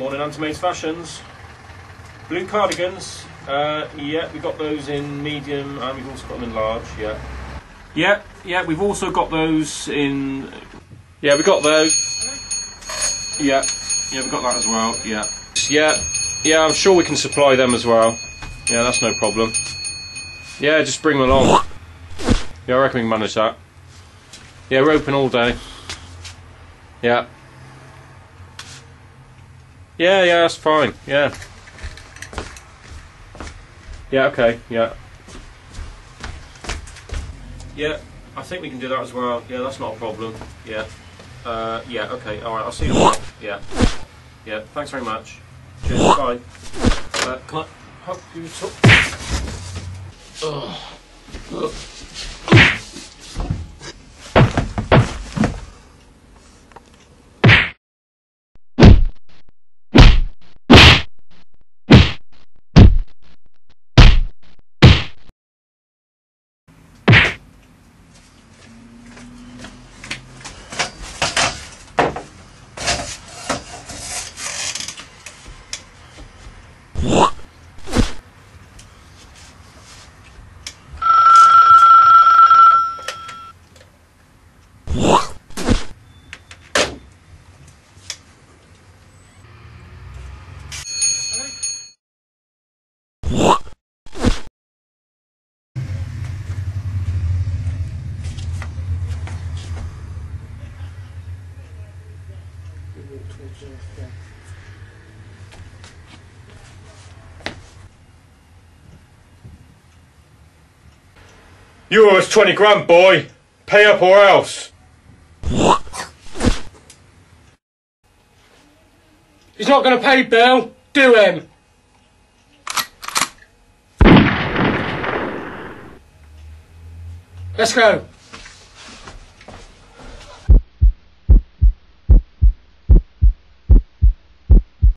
Morning, Antimate fashions. Blue cardigans. Yeah, we've got those in medium, and we've also got them in large. Yeah. We've also got those in. Yeah, we got those. Yeah, we got that as well. Yeah. I'm sure we can supply them as well. Yeah, that's no problem. Yeah, just bring them along. Yeah, I reckon we can manage that. Yeah, we're open all day. Yeah, that's fine. Yeah, okay, yeah, I think we can do that as well. Yeah, that's not a problem. Yeah, okay, alright, I'll see you later. Yeah, thanks very much. Cheers, bye. Can I help you talk? Ugh. Euros 20 grand, boy. Pay up or else. He's not going to pay, Bill. Do him. Let's go.